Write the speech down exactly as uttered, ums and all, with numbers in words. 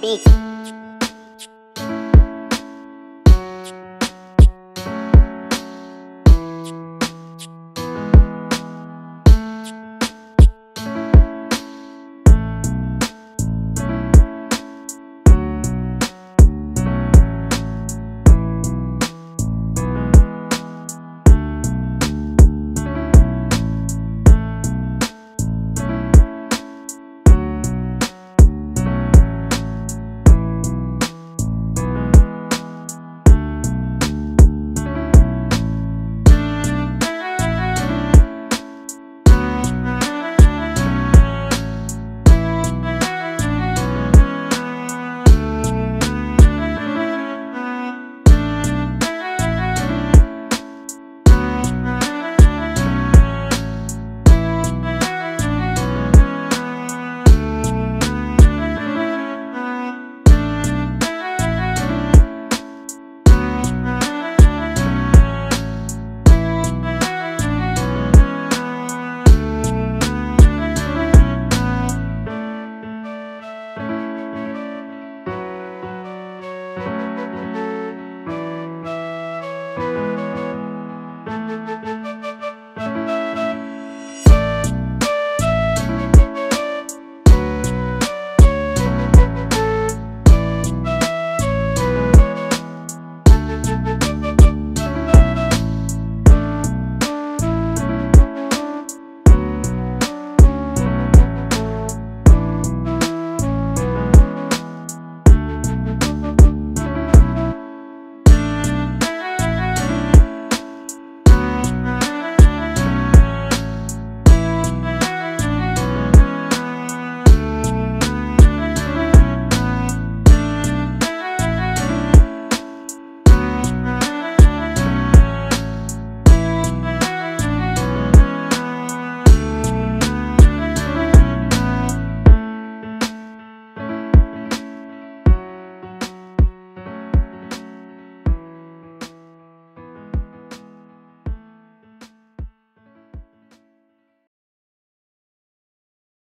beat.